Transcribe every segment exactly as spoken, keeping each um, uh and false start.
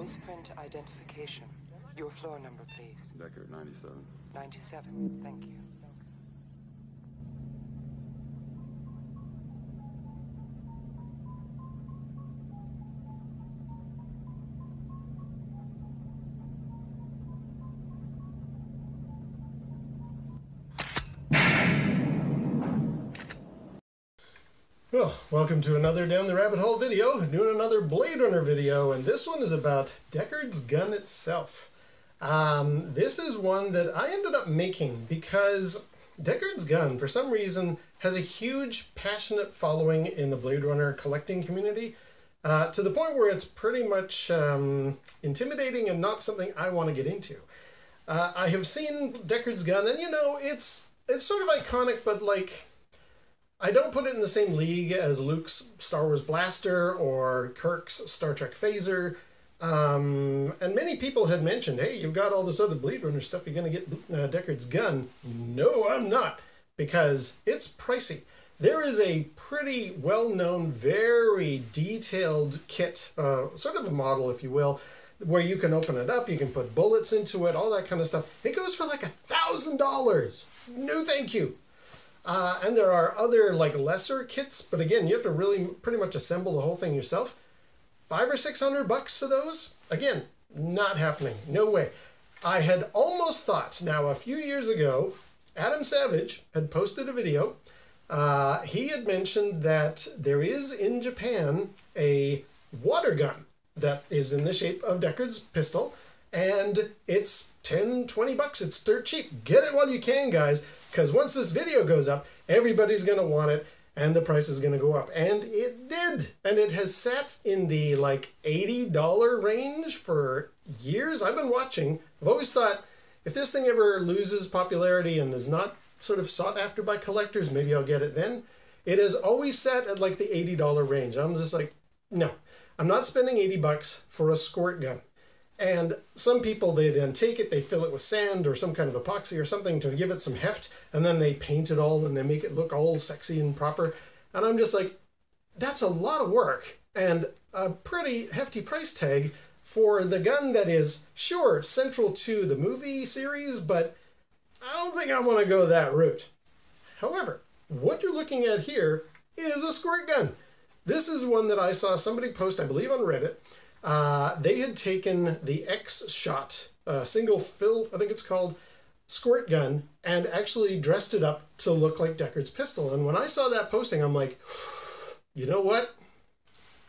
Voiceprint identification. Your floor number, please. Deckard, ninety-seven. ninety-seven, thank you. Well, welcome to another Down the Rabbit Hole video, doing another Blade Runner video, and this one is about Deckard's gun itself. Um, this is one that I ended up making because Deckard's gun, for some reason, has a huge, passionate following in the Blade Runner collecting community, uh, to the point where it's pretty much um, intimidating and not something I want to get into. Uh, I have seen Deckard's gun, and you know, it's it's sort of iconic, but like, I don't put it in the same league as Luke's Star Wars blaster or Kirk's Star Trek phaser. Um, and many people had mentioned, hey, you've got all this other Blade Runner stuff, you're going to get uh, Deckard's gun. No, I'm not, because it's pricey. There is a pretty well-known, very detailed kit, uh, sort of a model, if you will, where you can open it up, you can put bullets into it, all that kind of stuff. It goes for like a thousand dollars. No, thank you. Uh, and there are other, like, lesser kits, but again, you have to really pretty much assemble the whole thing yourself. Five or six hundred bucks for those? Again, not happening. No way. I had almost thought, now a few years ago, Adam Savage had posted a video. Uh, he had mentioned that there is in Japan a water gun that is in the shape of Deckard's pistol, and it's ten, twenty bucks. It's dirt cheap. Get it while you can, guys, because once this video goes up, everybody's going to want it, and the price is going to go up. And it did. And it has sat in the, like, eighty dollar range for years. I've been watching. I've always thought, if this thing ever loses popularity and is not sort of sought after by collectors, maybe I'll get it then. It has always sat at, like, the eighty dollar range. I'm just like, no. I'm not spending eighty bucks for a squirt gun. And some people, they then take it, they fill it with sand or some kind of epoxy or something to give it some heft, and then they paint it all and they make it look all sexy and proper. And I'm just like, that's a lot of work and a pretty hefty price tag for the gun that is, sure, central to the movie series, but I don't think I want to go that route. However, what you're looking at here is a squirt gun. This is one that I saw somebody post, I believe on Reddit. Uh, they had taken the X-Shot, uh, single fill, I think it's called, squirt gun, and actually dressed it up to look like Deckard's pistol. And when I saw that posting, I'm like, you know what?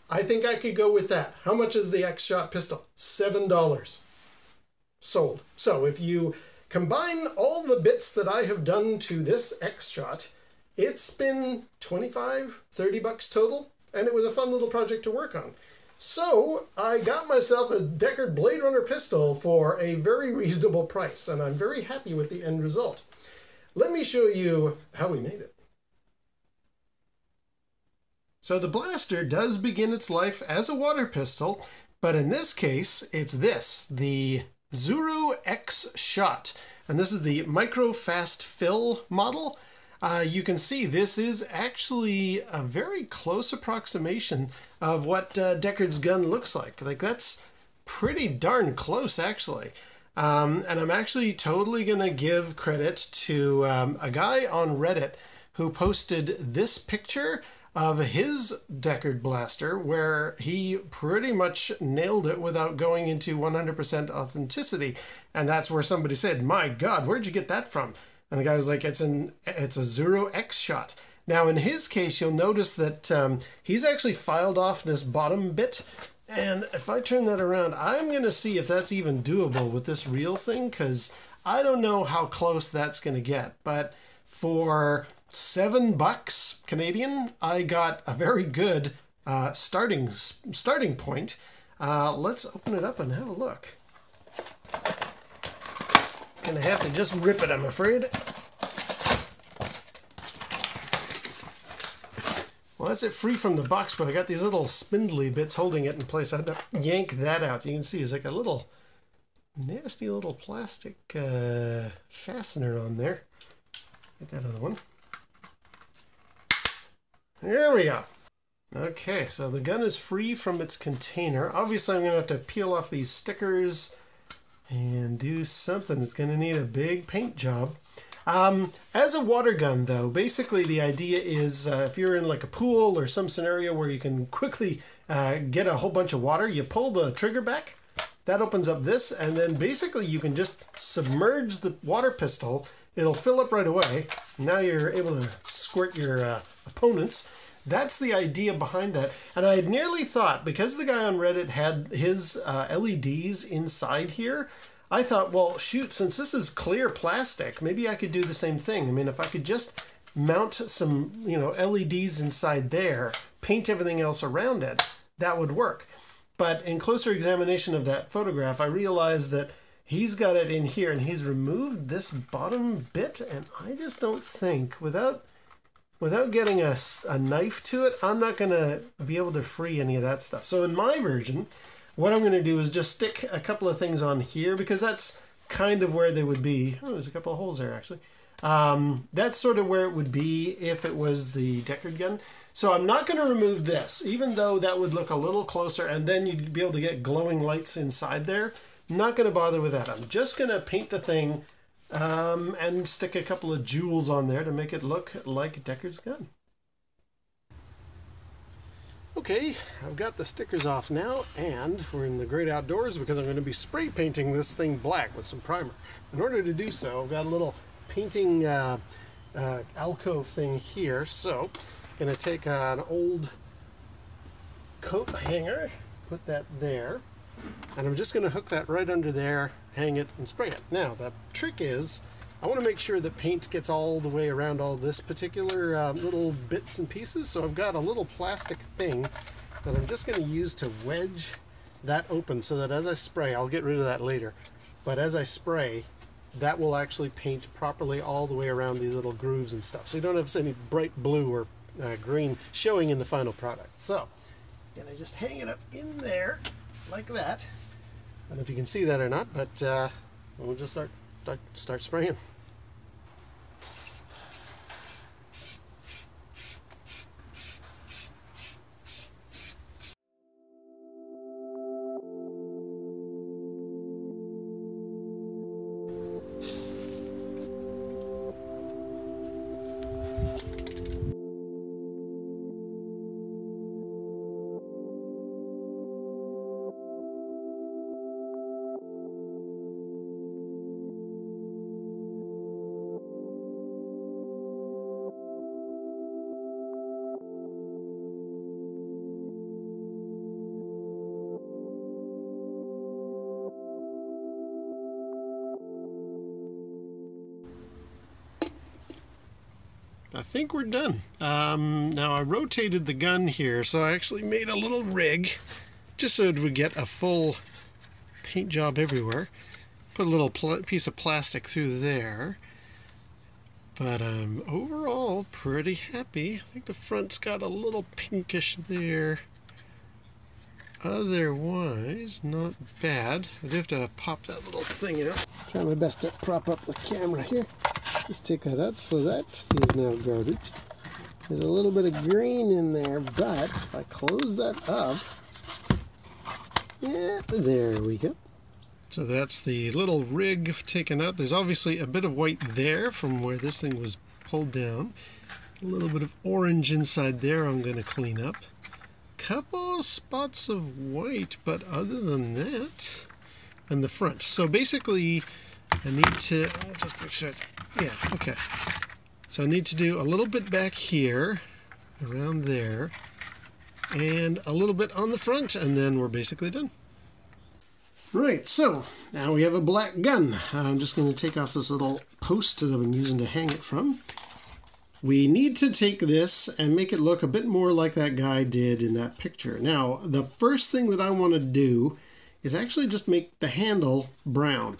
I think I could go with that. How much is the X-Shot pistol? seven dollars. Sold. So if you combine all the bits that I have done to this X-Shot, it's been twenty-five, thirty bucks total, and it was a fun little project to work on. So I got myself a Deckard Blade Runner pistol for a very reasonable price, and I'm very happy with the end result. Let me show you how we made it. So the blaster does begin its life as a water pistol, but in this case, it's this, the Zuru X-Shot. And this is the micro fast fill model. Uh, you can see this is actually a very close approximation of what uh, Deckard's gun looks like. Like, that's pretty darn close, actually. Um, and I'm actually totally going to give credit to um, a guy on Reddit who posted this picture of his Deckard blaster, where he pretty much nailed it without going into one hundred percent authenticity. And that's where somebody said, my God, where'd you get that from? And the guy was like, it's an it's a Zuru X-Shot. Now, in his case, you'll notice that um, he's actually filed off this bottom bit. And if I turn that around, I'm going to see if that's even doable with this real thing, because I don't know how close that's going to get. But for seven bucks Canadian, I got a very good uh, starting, starting point. Uh, let's open it up and have a look. Gonna have to just rip it, I'm afraid. Well, that's it free from the box, but I got these little spindly bits holding it in place. I had to yank that out. You can see there's like a little nasty little plastic uh, fastener on there. Get that other one. There we go. Okay, so the gun is free from its container. Obviously, I'm going to have to peel off these stickers and do something. It's going to need a big paint job. Um, as a water gun, though, basically the idea is uh, if you're in like a pool or some scenario where you can quickly uh, get a whole bunch of water, you pull the trigger back, that opens up this, and then basically you can just submerge the water pistol. It'll fill up right away. Now you're able to squirt your uh, opponents. That's the idea behind that. And I had nearly thought, because the guy on Reddit had his uh, L E Ds inside here, I thought, well, shoot, since this is clear plastic, maybe I could do the same thing. I mean, if I could just mount some, you know, L E Ds inside there, paint everything else around it, that would work. But in closer examination of that photograph, I realized that he's got it in here and he's removed this bottom bit, and I just don't think, without... Without getting a, a knife to it, I'm not going to be able to free any of that stuff. So in my version, what I'm going to do is just stick a couple of things on here, because that's kind of where they would be. Oh, there's a couple of holes there, actually. Um, that's sort of where it would be if it was the Deckard gun. So I'm not going to remove this, even though that would look a little closer, and then you'd be able to get glowing lights inside there. I'm not going to bother with that. I'm just going to paint the thing Um, and stick a couple of jewels on there to make it look like Deckard's gun. Okay, I've got the stickers off now, and we're in the great outdoors because I'm going to be spray painting this thing black with some primer. In order to do so, I've got a little painting uh, uh, alcove thing here, so I'm going to take an old coat hanger, put that there, and I'm just going to hook that right under there, hang it, and spray it. Now, the trick is, I want to make sure the paint gets all the way around all this particular uh, little bits and pieces, so I've got a little plastic thing that I'm just going to use to wedge that open, so that as I spray, I'll get rid of that later, but as I spray, that will actually paint properly all the way around these little grooves and stuff, so you don't have any bright blue or uh, green showing in the final product. So, I'm going to just hang it up in there, like that. I don't know if you can see that or not, but uh, we'll just start, start, start spraying. I think we're done. Um, now I rotated the gun here, so I actually made a little rig just so it would get a full paint job everywhere. Put a little piece of plastic through there, but I'm overall pretty happy. I think the front's got a little pinkish there. Otherwise, not bad. I'd have to pop that little thing out. Try my best to prop up the camera here. Just take that out, so that is now guarded. There's a little bit of green in there, but if I close that up, yeah, there we go. So that's the little rig taken out. There's obviously a bit of white there from where this thing was pulled down. A little bit of orange inside there I'm going to clean up. Couple spots of white, but other than that, and the front. So basically, I need to just make sure it's... Yeah, okay. So I need to do a little bit back here, around there, and a little bit on the front, and then we're basically done. Right, so now we have a black gun. I'm just going to take off this little post that I've been using to hang it from. We need to take this and make it look a bit more like that guy did in that picture. Now, the first thing that I want to do is actually just make the handle brown.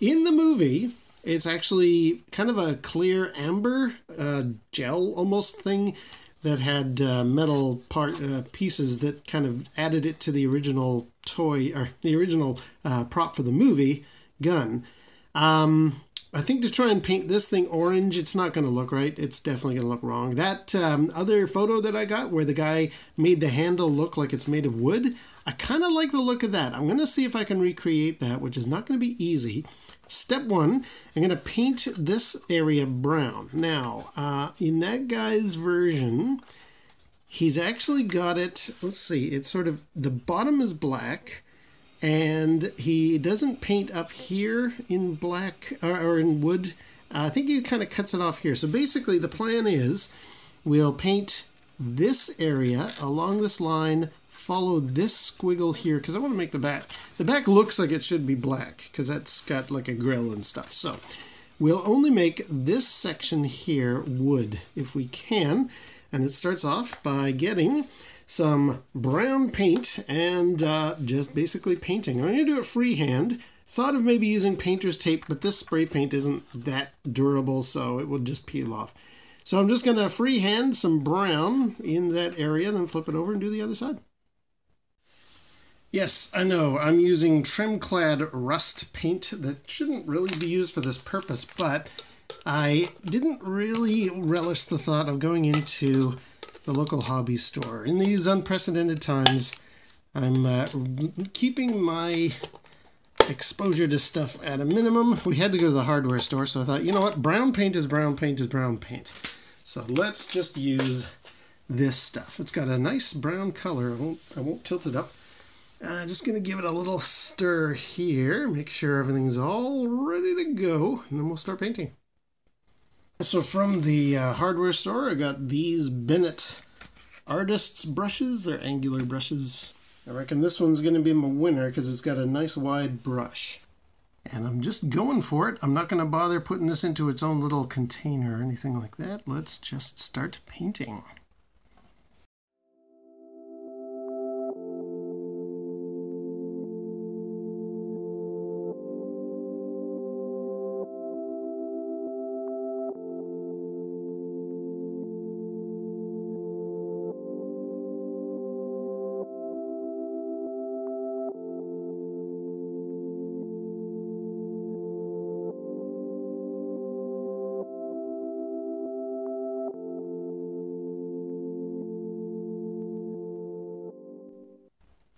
In the movie, it's actually kind of a clear amber uh, gel almost thing that had uh, metal part uh, pieces that kind of added it to the original toy, or the original uh, prop for the movie, gun. Um, I think to try and paint this thing orange, it's not going to look right. It's definitely going to look wrong. That um, other photo that I got where the guy made the handle look like it's made of wood, I kind of like the look of that. I'm going to see if I can recreate that, which is not going to be easy. Step one, I'm going to paint this area brown. Now, uh, in that guy's version, he's actually got it, let's see, it's sort of, the bottom is black, and he doesn't paint up here in black, or, or in wood. Uh, I think he kind of cuts it off here. So basically the plan is, we'll paint this area along this line, follow this squiggle here, because I want to make the back. The back looks like it should be black, because that's got like a grill and stuff. So we'll only make this section here wood, if we can. And it starts off by getting some brown paint and uh, just basically painting. I'm going to do it freehand. Thought of maybe using painter's tape, but this spray paint isn't that durable, so it will just peel off. So I'm just going to freehand some brown in that area, then flip it over and do the other side. Yes, I know, I'm using Tremclad rust paint that shouldn't really be used for this purpose, but I didn't really relish the thought of going into the local hobby store. In these unprecedented times, I'm uh, keeping my exposure to stuff at a minimum. We had to go to the hardware store, so I thought, you know what? Brown paint is brown paint is brown paint. So let's just use this stuff. It's got a nice brown color. I won't, I won't tilt it up. Uh, just going to give it a little stir here, make sure everything's all ready to go, and then we'll start painting. So from the uh, hardware store, I got these Bennett Artist's brushes. They're angular brushes. I reckon this one's going to be my winner because it's got a nice wide brush. And I'm just going for it. I'm not going to bother putting this into its own little container or anything like that. Let's just start painting.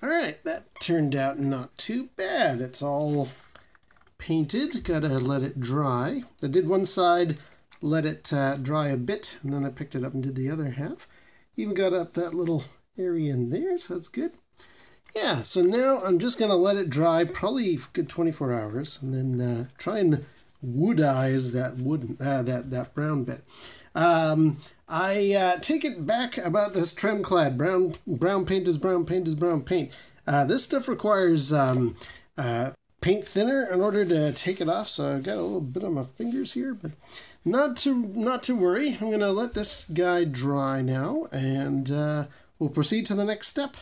Alright, that turned out not too bad. It's all painted. Gotta let it dry. I did one side, let it uh, dry a bit, and then I picked it up and did the other half. Even got up that little area in there, so that's good. Yeah, so now I'm just gonna let it dry, probably a good twenty-four hours, and then uh, try and woodize that wooden, uh, that, that brown bit. Um, I uh, take it back about this Tremclad. Brown, brown paint is brown paint is brown paint. Uh, this stuff requires um, uh, paint thinner in order to take it off, so I've got a little bit on my fingers here, but not to, not to worry. I'm going to let this guy dry now, and uh, we'll proceed to the next step.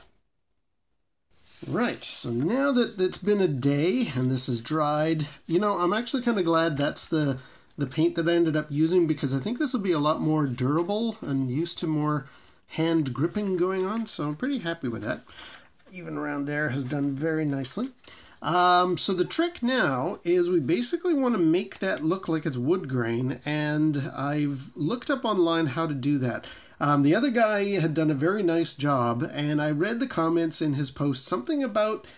Right, so now that it's been a day and this is dried, you know, I'm actually kind of glad that's the the paint that I ended up using, because I think this will be a lot more durable and used to more hand gripping going on, so I'm pretty happy with that. Even around there has done very nicely. Um, so the trick now is we basically want to make that look like it's wood grain, and I've looked up online how to do that. Um, the other guy had done a very nice job, and I read the comments in his post, something about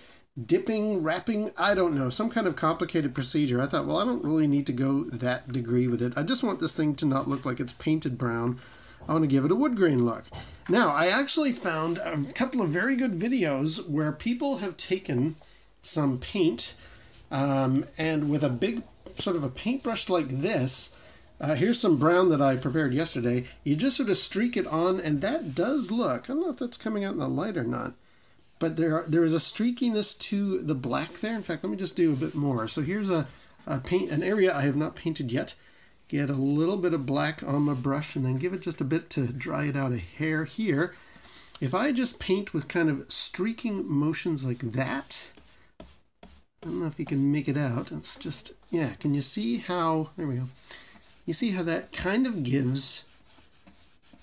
dipping, wrapping, I don't know, some kind of complicated procedure. I thought, well, I don't really need to go that degree with it. I just want this thing to not look like it's painted brown. I want to give it a wood grain look. Now, I actually found a couple of very good videos where people have taken some paint um, and with a big sort of a paintbrush like this, uh, here's some brown that I prepared yesterday, you just sort of streak it on, and that does look, I don't know if that's coming out in the light or not, but there are, there is a streakiness to the black there. In fact, let me just do a bit more. So here's a, a paint, an area I have not painted yet. Get a little bit of black on my brush and then give it just a bit to dry it out a hair here. If I just paint with kind of streaking motions like that, I don't know if you can make it out. It's just, yeah, can you see how, there we go. You see how that kind of gives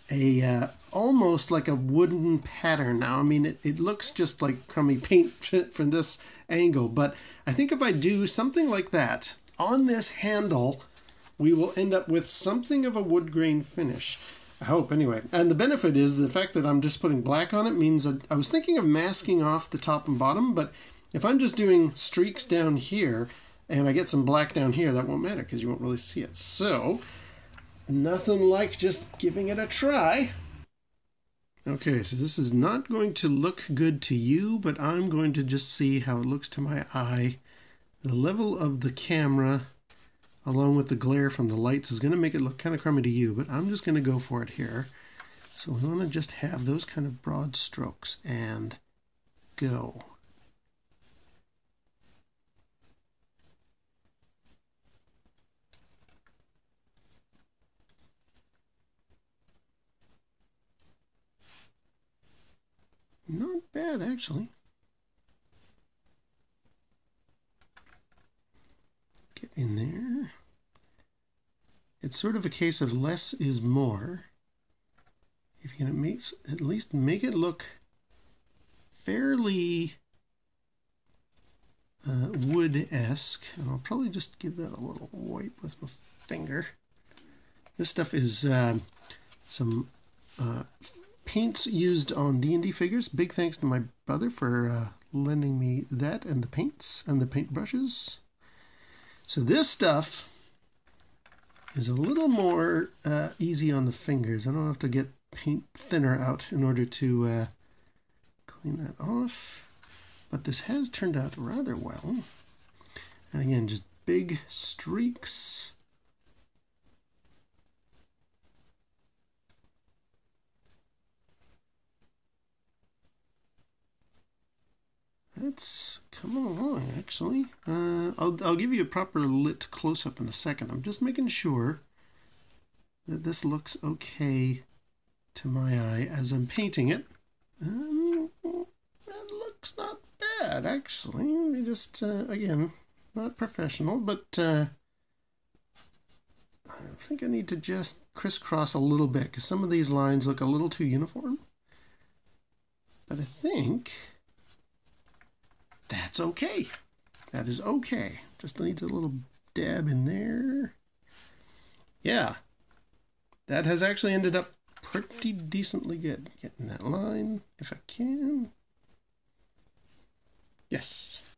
a uh, almost like a wooden pattern. Now, I mean, it, it looks just like crummy paint from this angle, but I think if I do something like that on this handle, we will end up with something of a wood grain finish. I hope, anyway. And the benefit is the fact that I'm just putting black on it means that I was thinking of masking off the top and bottom, but if I'm just doing streaks down here and I get some black down here, that won't matter because you won't really see it. So, nothing like just giving it a try. Okay, so this is not going to look good to you, but I'm going to just see how it looks to my eye. The level of the camera, along with the glare from the lights, is going to make it look kind of crummy to you, but I'm just going to go for it here. So we want to just have those kind of broad strokes and go. Not bad, actually. Get in there. It's sort of a case of less is more. If you can at least make it look fairly uh, wood-esque. And I'll probably just give that a little wipe with my finger. This stuff is uh, some... Uh, paints used on D and D figures. Big thanks to my brother for uh, lending me that and the paints and the paint brushes. So this stuff is a little more uh, easy on the fingers. I don't have to get paint thinner out in order to uh, clean that off. But this has turned out rather well. And again, just big streaks. It's coming along, actually. Uh, I'll, I'll give you a proper lit close-up in a second. I'm just making sure that this looks okay to my eye as I'm painting it. Um, that looks not bad, actually. Just, uh, again, not professional, but uh, I think I need to just crisscross a little bit, because some of these lines look a little too uniform. But I think... that's okay. That is okay. Just needs a little dab in there. Yeah. That has actually ended up pretty decently good. Getting that line, if I can. Yes.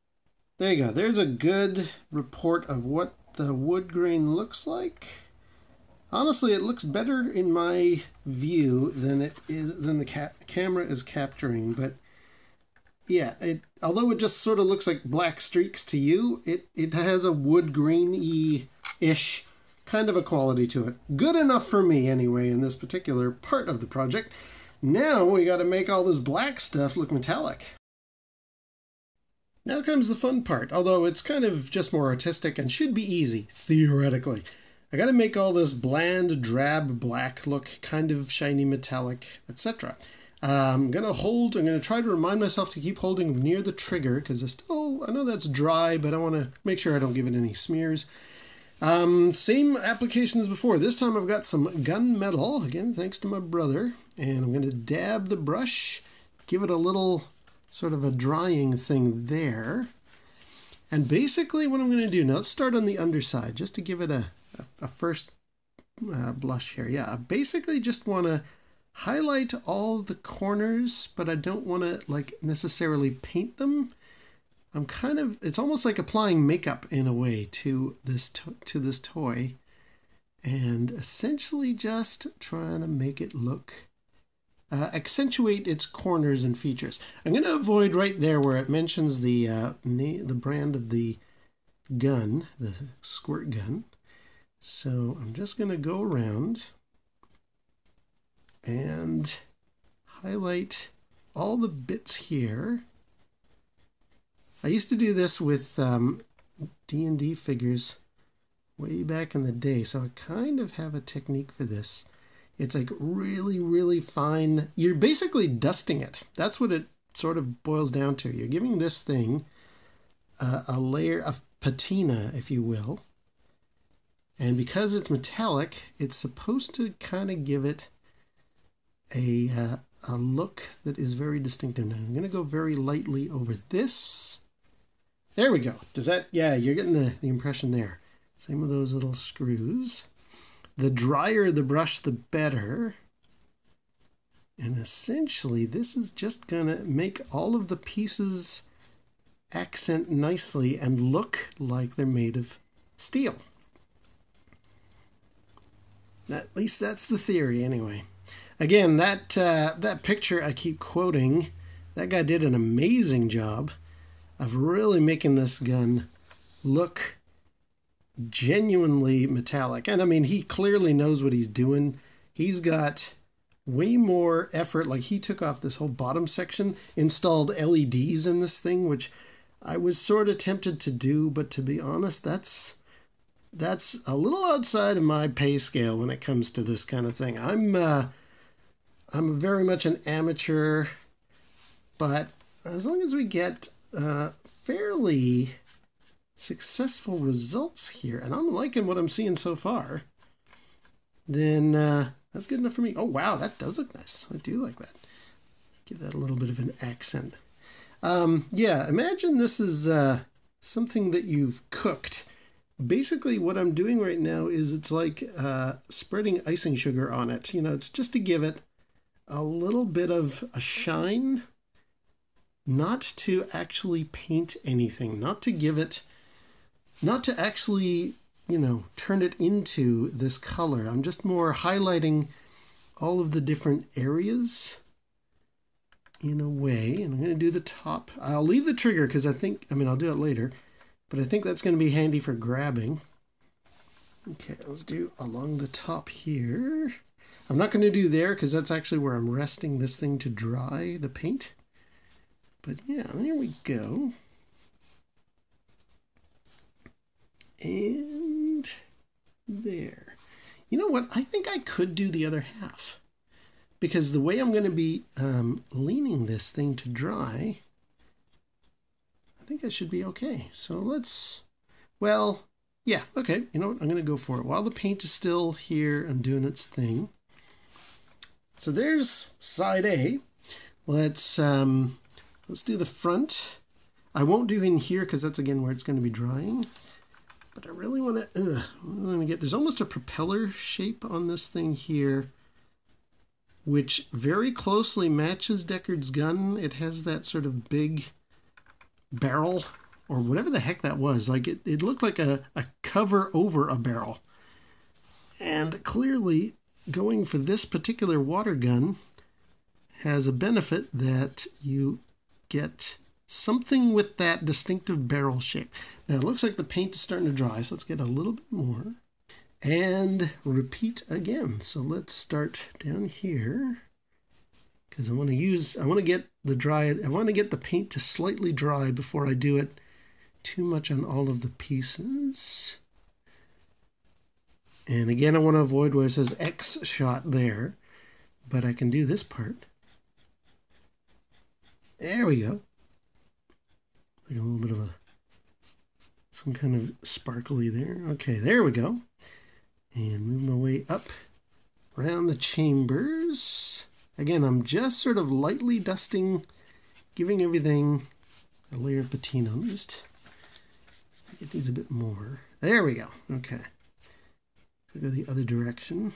There you go. There's a good report of what the wood grain looks like. Honestly, it looks better in my view than it is than the ca- camera is capturing, but yeah, it, although it just sort of looks like black streaks to you, it, it has a wood grainy-ish kind of a quality to it. Good enough for me, anyway, in this particular part of the project. Now we got to make all this black stuff look metallic. Now comes the fun part, although it's kind of just more artistic and should be easy, theoretically. I got to make all this bland, drab black look kind of shiny metallic, et cetera. I'm going to hold, I'm going to try to remind myself to keep holding near the trigger, because I still, I know that's dry, but I want to make sure I don't give it any smears. Um, same application as before. This time I've got some gun metal, again, thanks to my brother, and I'm going to dab the brush, give it a little sort of a drying thing there. And basically what I'm going to do, now let's start on the underside, just to give it a, a, a first uh, blush here. Yeah, I basically just want to highlight all the corners, but I don't want to like necessarily paint them. I'm kind of, it's almost like applying makeup in a way to this to, to this toy, and essentially just trying to make it look, uh, accentuate its corners and features. I'm going to avoid right there where it mentions the uh, the brand of the gun, the squirt gun. So I'm just going to go around and highlight all the bits here. I used to do this with um, D and D figures way back in the day, so I kind of have a technique for this. It's like really, really fine. You're basically dusting it. That's what it sort of boils down to. You're giving this thing uh, a layer of patina, if you will. And because it's metallic, it's supposed to kind of give it A, uh, a look that is very distinctive. Now I'm going to go very lightly over this. There we go. Does that, yeah, you're getting the, the impression there. Same with those little screws. The drier the brush, the better. And essentially, this is just gonna make all of the pieces accent nicely and look like they're made of steel. At least that's the theory, anyway. Again, that uh, that picture I keep quoting, that guy did an amazing job of really making this gun look genuinely metallic. And I mean, he clearly knows what he's doing. He's got way more effort. Like, he took off this whole bottom section, installed L E Ds in this thing, which I was sort of tempted to do, but to be honest, that's that's a little outside of my pay scale when it comes to this kind of thing. I'm uh, I'm very much an amateur, but as long as we get uh, fairly successful results here, and I'm liking what I'm seeing so far, then uh, that's good enough for me. Oh wow, that does look nice. I do like that. Give that a little bit of an accent. Um, yeah, imagine this is uh, something that you've cooked. Basically what I'm doing right now is it's like uh, spreading icing sugar on it. You know, it's just to give it a little bit of a shine, not to actually paint anything, not to give it, not to actually, you know, turn it into this color. I'm just more highlighting all of the different areas in a way. And I'm going to do the top. I'll leave the trigger because I think, I mean, I'll do it later, but I think that's going to be handy for grabbing. Okay, let's do along the top here. I'm not going to do there because that's actually where I'm resting this thing to dry the paint. But yeah, there we go. And there. You know what? I think I could do the other half, because the way I'm going to be um, leaning this thing to dry, I think I should be okay. So let's, well, yeah, okay, you know what, I'm gonna go for it while the paint is still here and doing its thing. So there's side A. Let's um let's do the front. I won't do in here because that's again where it's going to be drying, but I really want to really get, there's almost a propeller shape on this thing here, which very closely matches Deckard's gun. It has that sort of big barrel or whatever the heck that was. Like it, it looked like a, a cover over a barrel. And clearly going for this particular water gun has a benefit that you get something with that distinctive barrel shape. Now it looks like the paint is starting to dry, so let's get a little bit more and repeat again. So let's start down here, because I want to use, I want to get the dry, I want to get the paint to slightly dry before I do it too much on all of the pieces. And again, I want to avoid where it says X-Shot there, but I can do this part. There we go. Like a little bit of a, some kind of sparkly there. Okay, there we go. And move my way up around the chambers. Again, I'm just sort of lightly dusting, giving everything a layer of patina. I'm just get these a bit more. There we go. Okay. I'll go the other direction.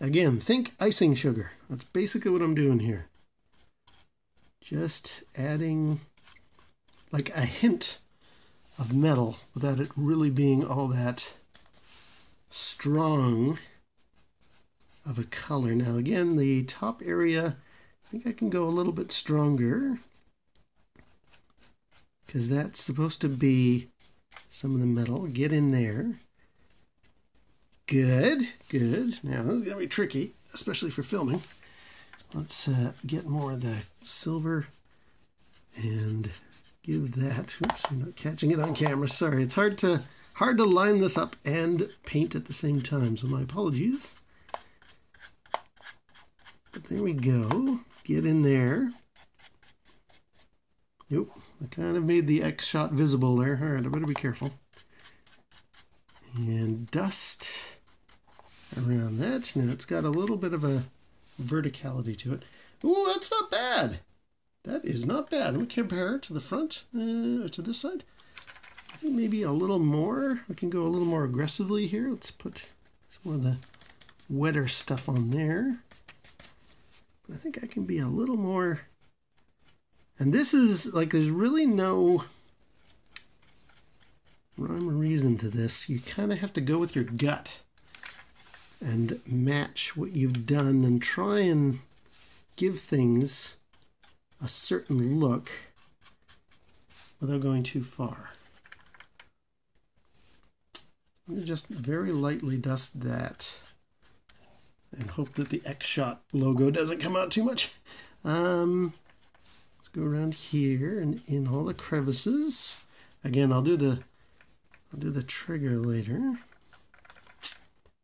Again, think icing sugar. That's basically what I'm doing here. Just adding like a hint of metal without it really being all that strong of a color. Now again, the top area, I think I can go a little bit stronger, because that's supposed to be some of the metal. Get in there. Good, good. Now this is gonna be tricky, especially for filming. Let's uh, get more of the silver and give that, oops, I'm not catching it on camera, sorry. It's hard to, hard to line this up and paint at the same time, so my apologies. But there we go. Get in there. Nope. I kind of made the X shot visible there. All right, I better be careful. And dust around that. Now it's got a little bit of a verticality to it. Ooh, that's not bad. That is not bad. Let me compare it to the front, uh, to this side. maybe a little more. We can go a little more aggressively here. Let's put some more of the wetter stuff on there. But I think I can be a little more. And this is like, there's really no rhyme or reason to this. You kind of have to go with your gut and match what you've done and try and give things a certain look without going too far. I'm gonna just very lightly dust that and hope that the X-Shot logo doesn't come out too much. Um, let's go around here and in all the crevices. Again, I'll do the I'll do the trigger later.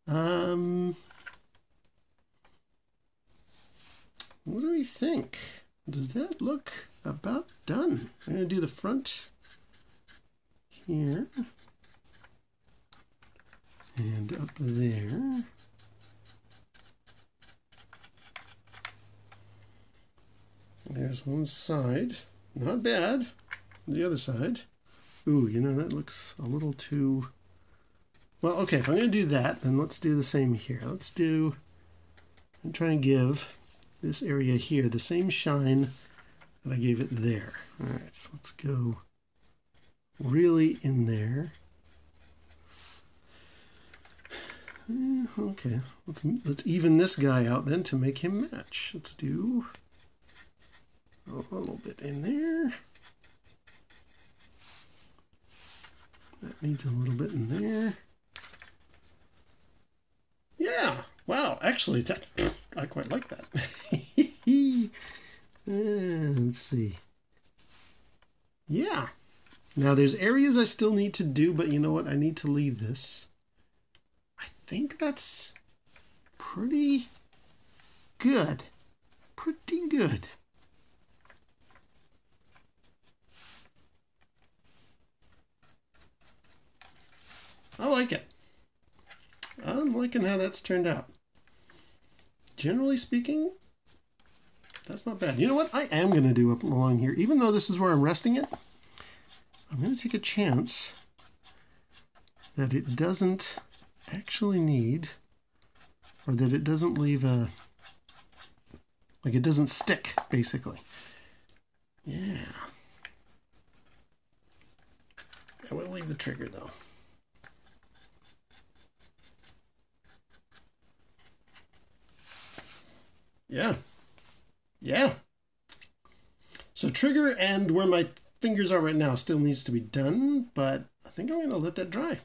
Um, what do we think? Does that look about done? I'm going to do the front here and up there. There's one side. Not bad. The other side. Ooh, you know, that looks a little too... Well, okay, if I'm going to do that, then let's do the same here. Let's do... I'm trying to give this area here the same shine that I gave it there. All right, so let's go really in there. Okay, let's, let's even this guy out then to make him match. Let's do a little bit in there. That needs a little bit in there. Yeah, wow, actually, that, I quite like that. Let's see. Yeah. Now there's areas I still need to do, but you know what? I need to leave this. I think that's pretty good. Pretty good. I like it. I'm liking how that's turned out. Generally speaking, that's not bad. You know what? I am going to do up along here. Even though this is where I'm resting it, I'm going to take a chance that it doesn't actually need, or that it doesn't leave a, like it doesn't stick, basically. Yeah. I will leave the trigger, though. Yeah. Yeah. So trigger and where my fingers are right now still needs to be done, but I think I'm going to let that dry.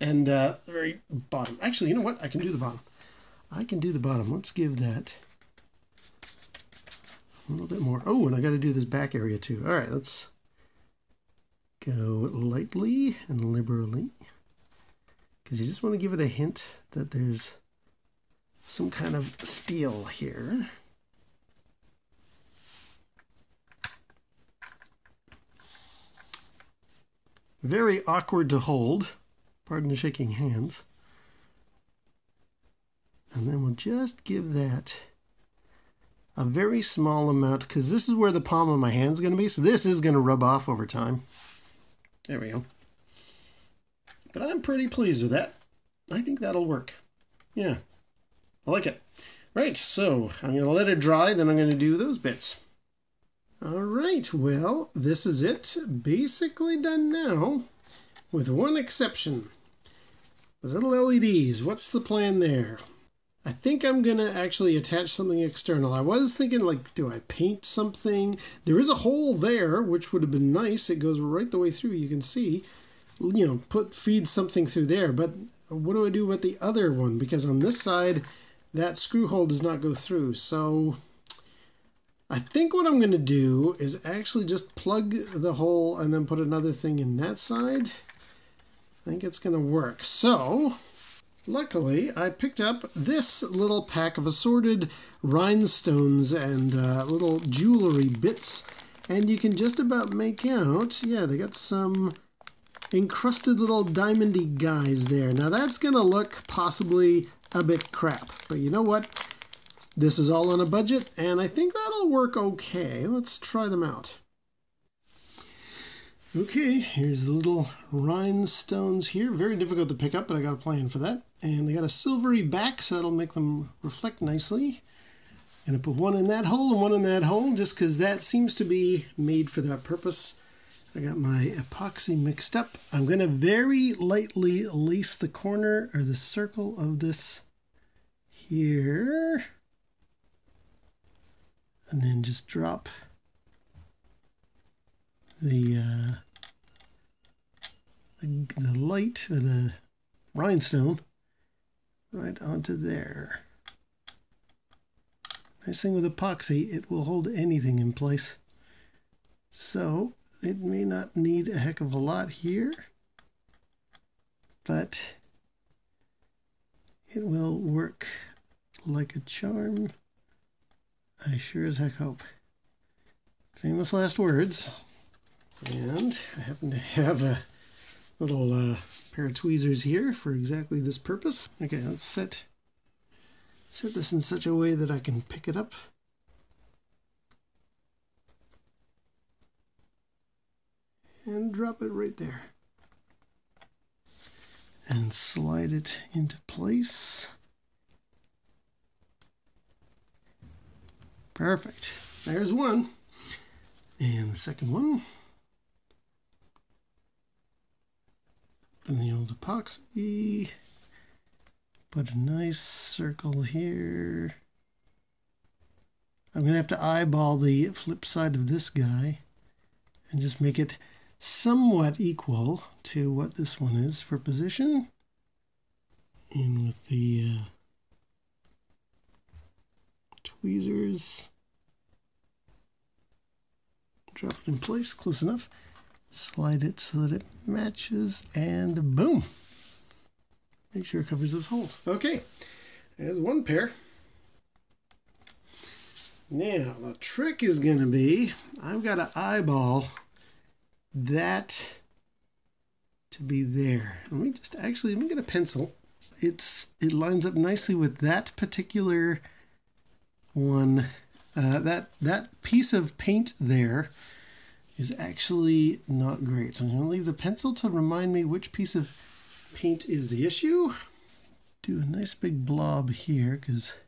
And uh, the very bottom. Actually, you know what? I can do the bottom. I can do the bottom. Let's give that a little bit more. Oh, and I got to do this back area too. All right, let's go lightly and liberally, because you just want to give it a hint that there's some kind of steel here. Very awkward to hold. Pardon the shaking hands. And then we'll just give that a very small amount, because this is where the palm of my hand's going to be, so this is going to rub off over time. There we go. But I'm pretty pleased with that. I think that'll work. Yeah. I like it. Right, so I'm going to let it dry, then I'm going to do those bits. All right, well, this is it. Basically done now, with one exception. Those little L E Ds, what's the plan there? I think I'm going to actually attach something external. I was thinking, like, do I paint something? There is a hole there, which would have been nice. It goes right the way through, you can see. You know, put feed something through there, but what do I do with the other one? Because on this side, that screw hole does not go through. So I think what I'm going to do is actually just plug the hole and then put another thing in that side. I think it's going to work. So luckily, I picked up this little pack of assorted rhinestones and uh, little jewelry bits. And you can just about make out, yeah, they got some encrusted little diamondy guys there. Now that's going to look possibly a bit crap, but you know what? This is all on a budget, and I think that'll work okay. Let's try them out. Okay, here's the little rhinestones here. Very difficult to pick up, but I got a plan for that. And they got a silvery back, so that'll make them reflect nicely. And I put one in that hole and one in that hole, just because that seems to be made for that purpose. I got my epoxy mixed up. I'm going to very lightly lace the corner or the circle of this here. And then just drop the, uh, the the light or the rhinestone right onto there. Nice thing with epoxy, it will hold anything in place. So it may not need a heck of a lot here, but it will work like a charm. I sure as heck hope. Famous last words. And I happen to have a little uh, pair of tweezers here for exactly this purpose. Okay, let's set, set this in such a way that I can pick it up. And drop it right there. And slide it into place. Perfect. There's one. And the second one. And the old epoxy, put a nice circle here. I'm going to have to eyeball the flip side of this guy and just make it somewhat equal to what this one is for position. And with the uh, tweezers, drop it in place close enough. Slide it so that it matches, and boom! Make sure it covers those holes. Okay, there's one pair. Now, the trick is going to be, I've got to eyeball that to be there. Let me just actually, let me get a pencil. It's It lines up nicely with that particular one. Uh, that, that piece of paint there is actually not great. So I'm going to leave the pencil to remind me which piece of paint is the issue. Do a nice big blob here, because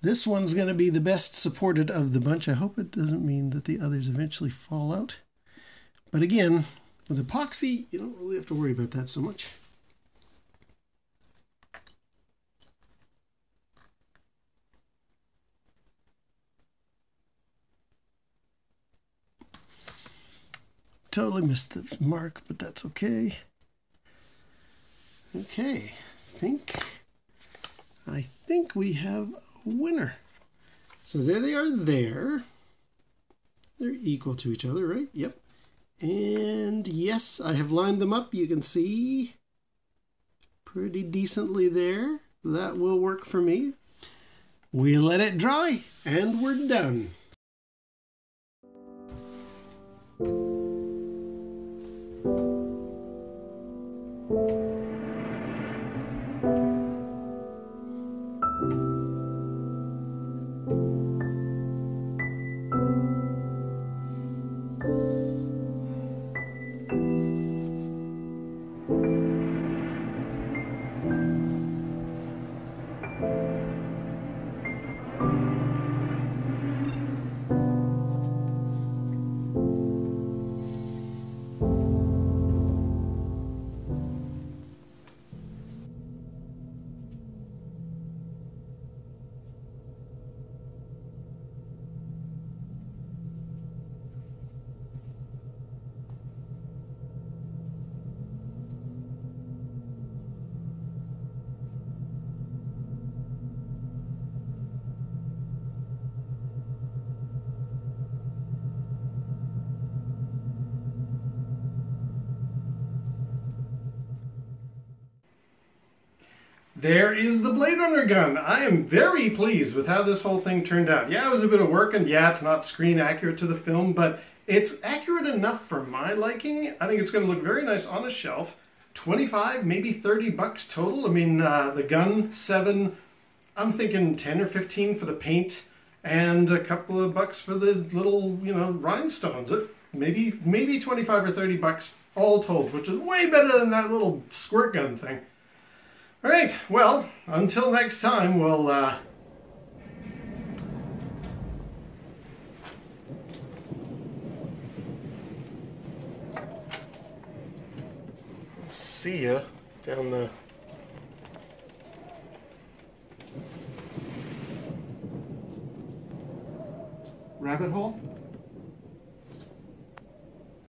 this one's going to be the best supported of the bunch. I hope it doesn't mean that the others eventually fall out. But again, with epoxy, you don't really have to worry about that so much. Totally missed the mark, but that's okay. Okay, I think, I think we have a winner. So there they are there. They're equal to each other, right? Yep. And yes, I have lined them up. You can see pretty decently there. That will work for me. We let it dry and we're done. There is the Blade Runner gun. I am very pleased with how this whole thing turned out. Yeah, it was a bit of work, and yeah, it's not screen accurate to the film, but it's accurate enough for my liking. I think it's going to look very nice on a shelf. twenty-five, maybe thirty bucks total. I mean, uh, the gun, seven, I'm thinking ten or fifteen for the paint, and a couple of bucks for the little, you know, rhinestones. It, maybe maybe twenty-five or thirty bucks all told, which is way better than that little squirt gun thing. All right, well, until next time, we'll uh, see ya down the rabbit hole.